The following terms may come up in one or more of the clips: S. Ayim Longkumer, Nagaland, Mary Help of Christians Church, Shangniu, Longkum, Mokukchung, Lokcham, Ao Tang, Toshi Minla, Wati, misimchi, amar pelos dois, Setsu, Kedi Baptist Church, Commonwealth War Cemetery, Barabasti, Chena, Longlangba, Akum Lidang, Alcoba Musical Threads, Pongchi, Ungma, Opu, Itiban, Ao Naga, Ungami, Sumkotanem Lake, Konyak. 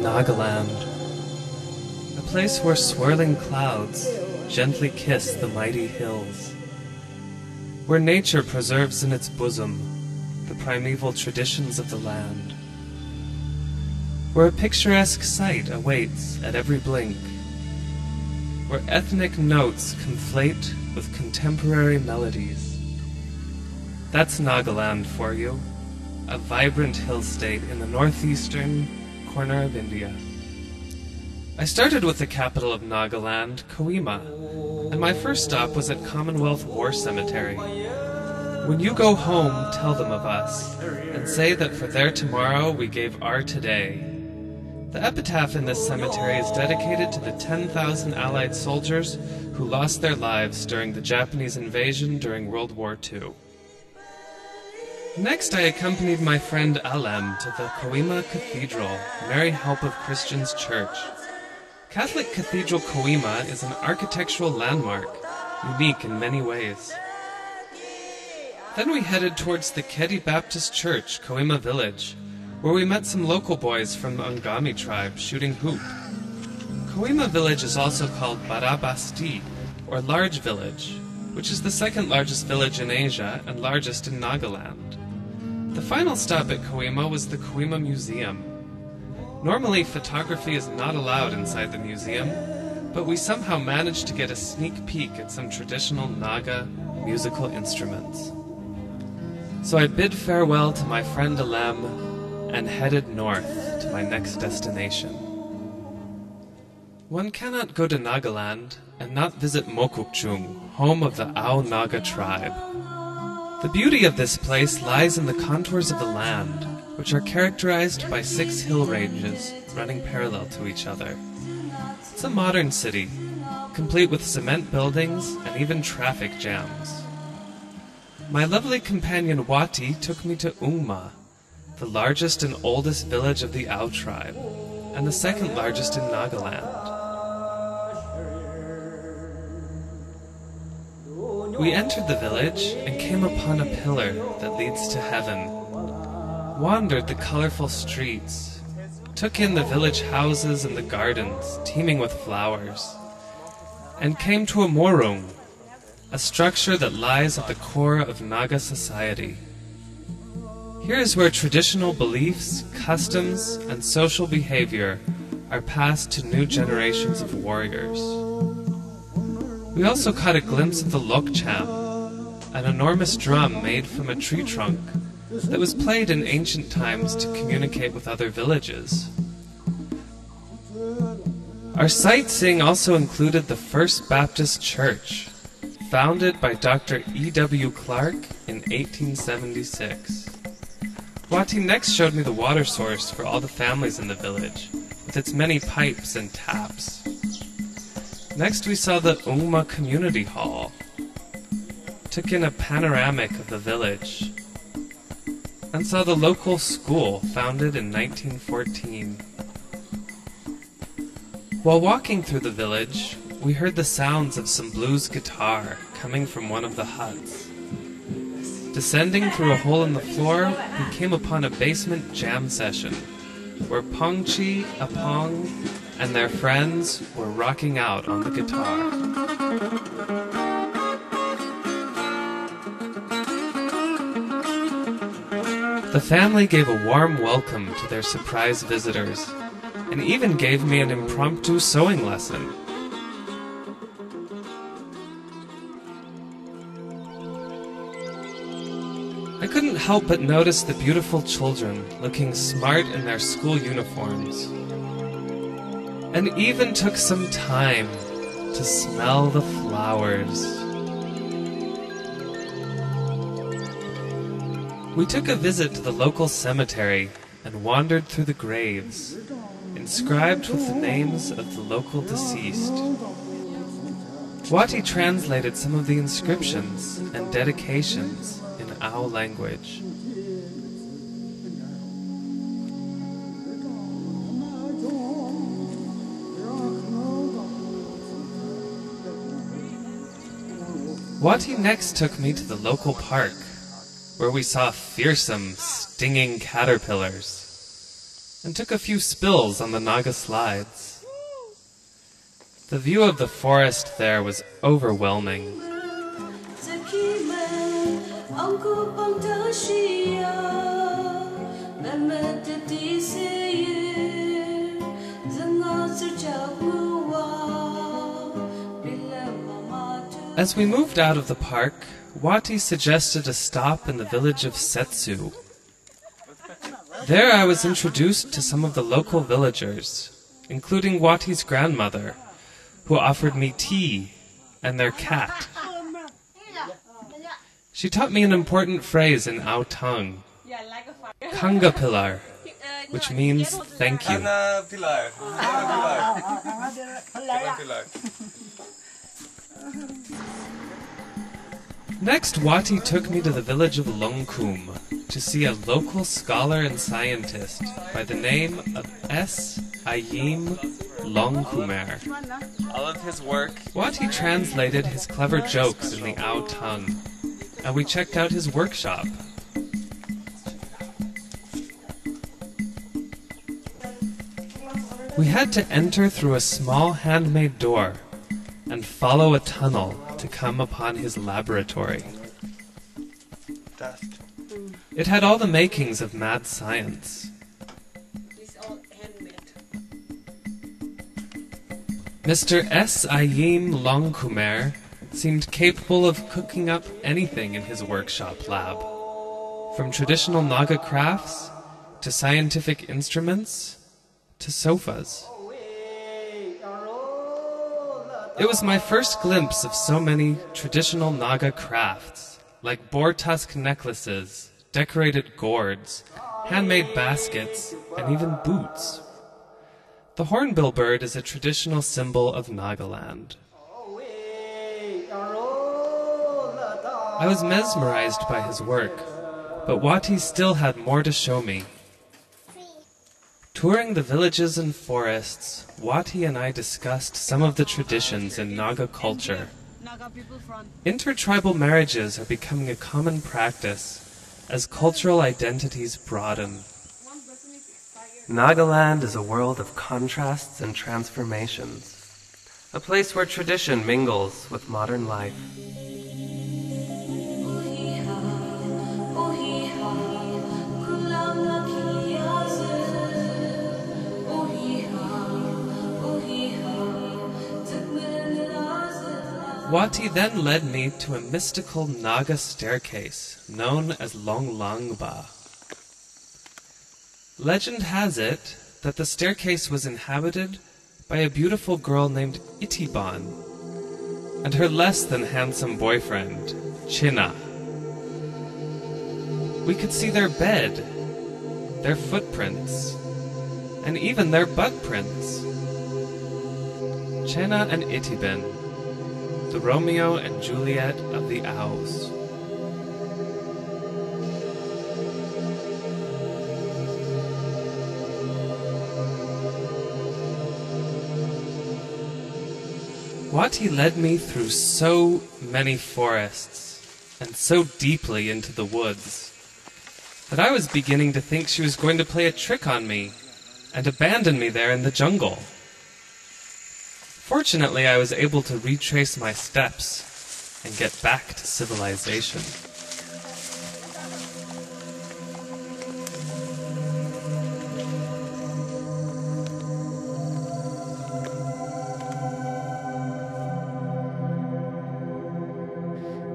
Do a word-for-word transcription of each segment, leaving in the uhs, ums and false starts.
Nagaland, a place where swirling clouds gently kiss the mighty hills, where nature preserves in its bosom the primeval traditions of the land, where a picturesque sight awaits at every blink, where ethnic notes conflate with contemporary melodies. That's Nagaland for you, a vibrant hill state in the northeastern corner of India. I started with the capital of Nagaland, Kohima, and my first stop was at Commonwealth War Cemetery. When you go home, tell them of us, and say that for their tomorrow we gave our today. The epitaph in this cemetery is dedicated to the ten thousand Allied soldiers who lost their lives during the Japanese invasion during World War Two. Next, I accompanied my friend Alem to the Kohima Cathedral, Mary Help of Christians Church. Catholic Cathedral Kohima is an architectural landmark, unique in many ways. Then we headed towards the Kedi Baptist Church, Kohima Village, where we met some local boys from the Ungami tribe shooting hoop. Kohima Village is also called Barabasti, or Large Village, which is the second largest village in Asia and largest in Nagaland. The final stop at Kohima was the Kohima Museum. Normally, photography is not allowed inside the museum, but we somehow managed to get a sneak peek at some traditional Naga musical instruments. So I bid farewell to my friend Alem, and headed north to my next destination. One cannot go to Nagaland and not visit Mokukchung, home of the Ao Naga tribe. The beauty of this place lies in the contours of the land, which are characterized by six hill ranges running parallel to each other. It's a modern city, complete with cement buildings and even traffic jams. My lovely companion Wati took me to Ungma, the largest and oldest village of the Ao tribe, and the second largest in Nagaland. We entered the village and came upon a pillar that leads to heaven, wandered the colorful streets, took in the village houses and the gardens teeming with flowers, and came to a morung, a structure that lies at the core of Naga society. Here is where traditional beliefs, customs, and social behavior are passed to new generations of warriors. We also caught a glimpse of the Lokcham, an enormous drum made from a tree trunk that was played in ancient times to communicate with other villages. Our sightseeing also included the First Baptist Church, founded by Doctor E W Clark in eighteen seventy-six. Wati next showed me the water source for all the families in the village, with its many pipes and taps. Next we saw the Ungma Community Hall, took in a panoramic of the village, and saw the local school founded in nineteen fourteen. While walking through the village, we heard the sounds of some blues guitar coming from one of the huts. Descending through a hole in the floor, we came upon a basement jam session, where Pongchi, Apong, and their friends were rocking out on the guitar. The family gave a warm welcome to their surprise visitors, and even gave me an impromptu sewing lesson. I couldn't help but notice the beautiful children looking smart in their school uniforms, and even took some time to smell the flowers. We took a visit to the local cemetery and wandered through the graves, inscribed with the names of the local deceased. Wati translated some of the inscriptions and dedications in Ao language. Wati next took me to the local park, where we saw fearsome, stinging caterpillars, and took a few spills on the Naga slides. The view of the forest there was overwhelming. As we moved out of the park, Wati suggested a stop in the village of Setsu. There I was introduced to some of the local villagers, including Wati's grandmother, who offered me tea and their cat. She taught me an important phrase in Ao Tang, Kangapilar, which means thank you. Next, Wati took me to the village of Longkum to see a local scholar and scientist by the name of S. Ayim Longkumer. All of his work. Wati translated his clever jokes in the Ao Tang, and we checked out his workshop. We had to enter through a small handmade door and follow a tunnel to come upon his laboratory. It had all the makings of mad science. Mister S. Ayim Longkumer seemed capable of cooking up anything in his workshop lab, from traditional Naga crafts to scientific instruments to sofas. It was my first glimpse of so many traditional Naga crafts, like boar tusk necklaces, decorated gourds, handmade baskets, and even boots. The hornbill bird is a traditional symbol of Nagaland. I was mesmerized by his work, but Wati still had more to show me. Touring the villages and forests, Wati and I discussed some of the traditions in Naga culture. Intertribal marriages are becoming a common practice as cultural identities broaden. Nagaland is a world of contrasts and transformations, a place where tradition mingles with modern life. Wati then led me to a mystical Naga staircase known as Longlangba. Legend has it that the staircase was inhabited by a beautiful girl named Itiban and her less than handsome boyfriend, Chena. We could see their bed, their footprints, and even their butt prints. Chena and Itiban, the Romeo and Juliet of the Owls. Wati led me through so many forests and so deeply into the woods that I was beginning to think she was going to play a trick on me and abandon me there in the jungle. Fortunately, I was able to retrace my steps and get back to civilization.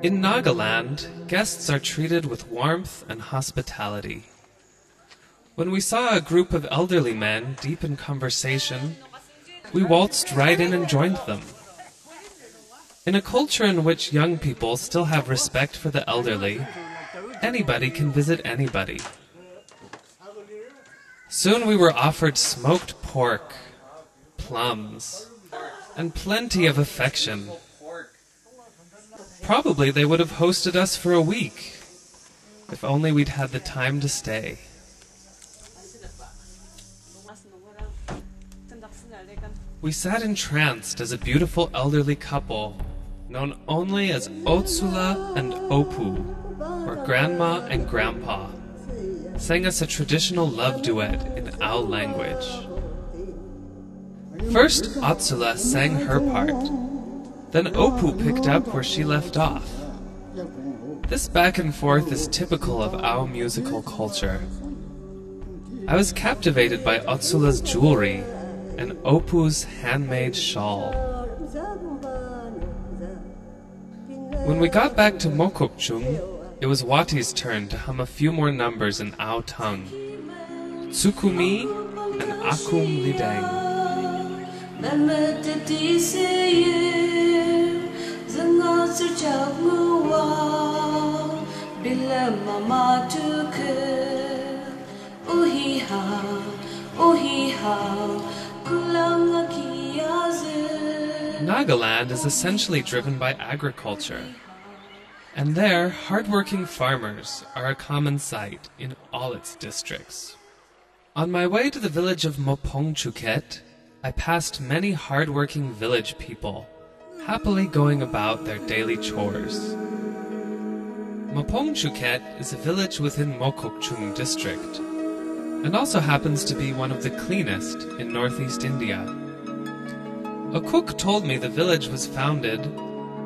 In Nagaland, guests are treated with warmth and hospitality. When we saw a group of elderly men deep in conversation, we waltzed right in and joined them. In a culture in which young people still have respect for the elderly, anybody can visit anybody. Soon we were offered smoked pork, plums, and plenty of affection. Probably they would have hosted us for a week, if only we'd had the time to stay. We sat entranced as a beautiful elderly couple, known only as Otsula and Opu, where Grandma and Grandpa sang us a traditional love duet in Ao language. First Otsula sang her part, then Opu picked up where she left off. This back and forth is typical of Ao musical culture. I was captivated by Otsula's jewelry and Opu's handmade shawl. When we got back to Mokukchung, it was Wati's turn to hum a few more numbers in Ao Tang, Tsukumi and Akum Lidang. Nagaland is essentially driven by agriculture. And there, hardworking farmers are a common sight in all its districts. On my way to the village of Mopungchuket, I passed many hardworking village people, happily going about their daily chores. Mopungchuket is a village within Mokukchung district, and also happens to be one of the cleanest in northeast India. A cook told me the village was founded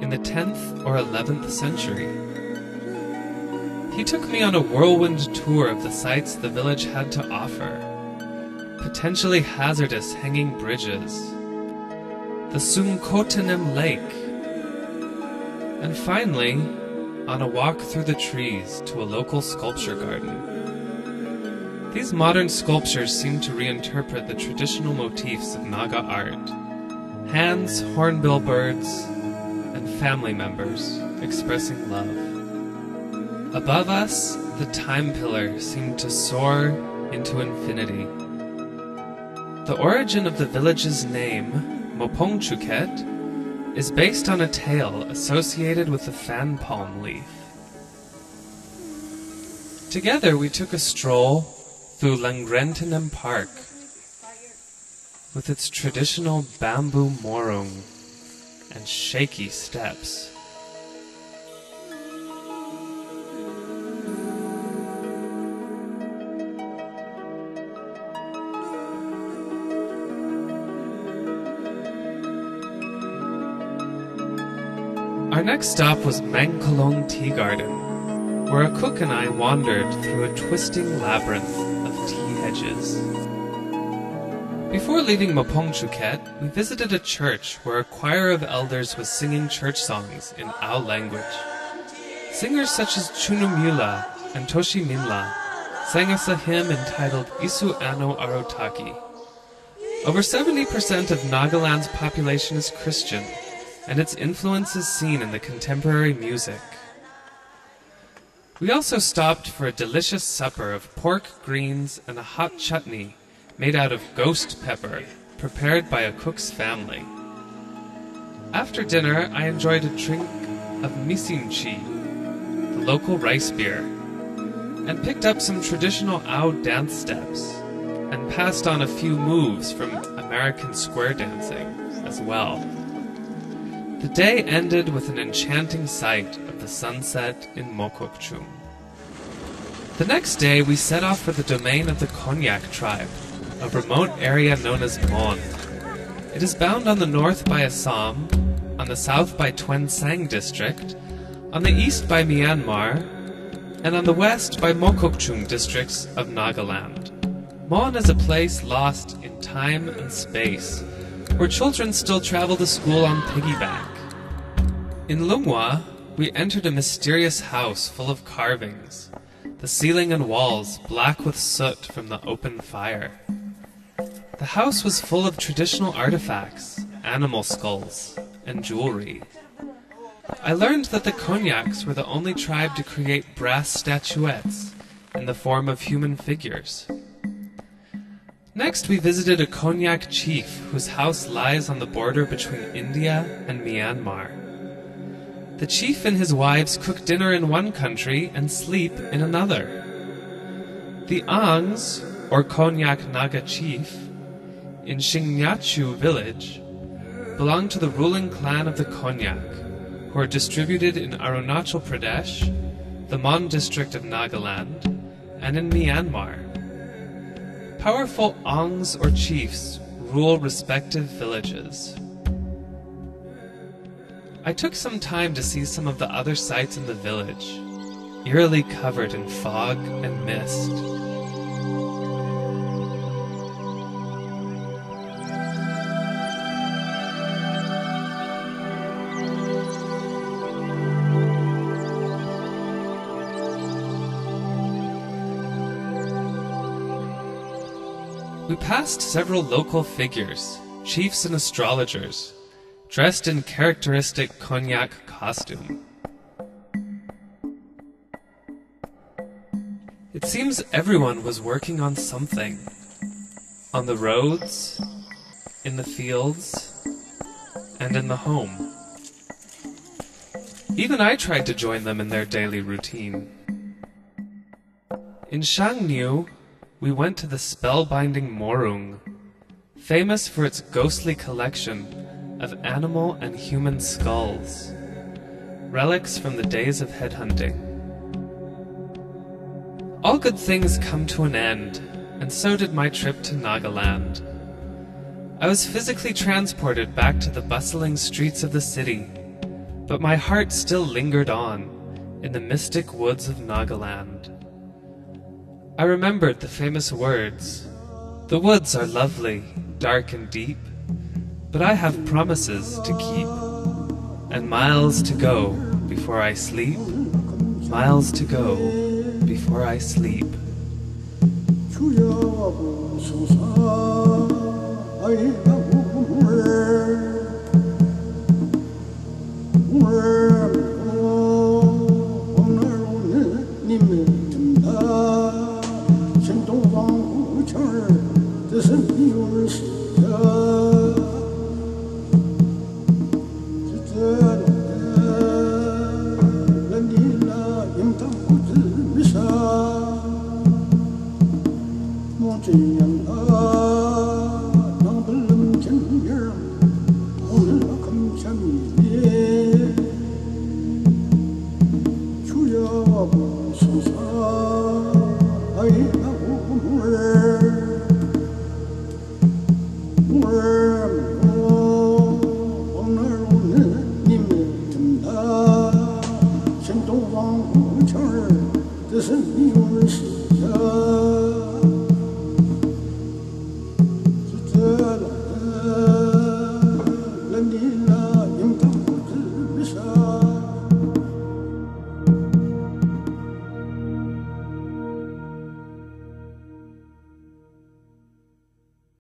in the tenth or eleventh century. He took me on a whirlwind tour of the sights the village had to offer. Potentially hazardous hanging bridges, the Sumkotanem Lake, and finally, on a walk through the trees to a local sculpture garden. These modern sculptures seem to reinterpret the traditional motifs of Naga art. Hands, hornbill birds, and family members expressing love. Above us, the time pillar seemed to soar into infinity. The origin of the village's name, Mopungchuket, is based on a tale associated with the fan palm leaf. Together we took a stroll through Langrentinam Park with its traditional bamboo morung and shaky steps. Our next stop was Mengkolong Tea Garden, where a cook and I wandered through a twisting labyrinth of tea hedges. Before leaving Mopungchuket, we visited a church where a choir of elders was singing church songs in Ao language. Singers such as Chunumula and Toshi Minla sang us a hymn entitled Isu Ano Arotaki. Over seventy percent of Nagaland's population is Christian, and its influence is seen in the contemporary music. We also stopped for a delicious supper of pork greens and a hot chutney made out of ghost pepper, prepared by a cook's family. After dinner, I enjoyed a drink of misimchi, the local rice beer, and picked up some traditional Ao dance steps, and passed on a few moves from American square dancing as well. The day ended with an enchanting sight of the sunset in Mokukchung. The next day, we set off for the domain of the Konyak tribe, a remote area known as Mon. It is bound on the north by Assam, on the south by Tuen Sang district, on the east by Myanmar, and on the west by Mokukchung districts of Nagaland. Mon is a place lost in time and space, where children still travel to school on piggyback. In Lungwa, we entered a mysterious house full of carvings, the ceiling and walls black with soot from the open fire. The house was full of traditional artifacts, animal skulls, and jewelry. I learned that the Konyaks were the only tribe to create brass statuettes in the form of human figures. Next, we visited a Konyak chief whose house lies on the border between India and Myanmar. The chief and his wives cook dinner in one country and sleep in another. The Angs, or Konyak Naga chief, in Shingnyachu village, belong to the ruling clan of the Konyak, who are distributed in Arunachal Pradesh the Mon district of Nagaland, and in Myanmar. Powerful ongs or chiefs rule respective villages. I took some time to see some of the other sites in the village, eerily covered in fog and mist. We passed several local figures, chiefs and astrologers, dressed in characteristic Konyak costume. It seems everyone was working on something. On the roads, in the fields, and in the home. Even I tried to join them in their daily routine. In Shangniu, we went to the spellbinding Morung, famous for its ghostly collection of animal and human skulls, relics from the days of headhunting. All good things come to an end, and so did my trip to Nagaland. I was physically transported back to the bustling streets of the city, but my heart still lingered on in the mystic woods of Nagaland. I remembered the famous words, "The woods are lovely, dark and deep, but I have promises to keep, and miles to go before I sleep, miles to go before I sleep."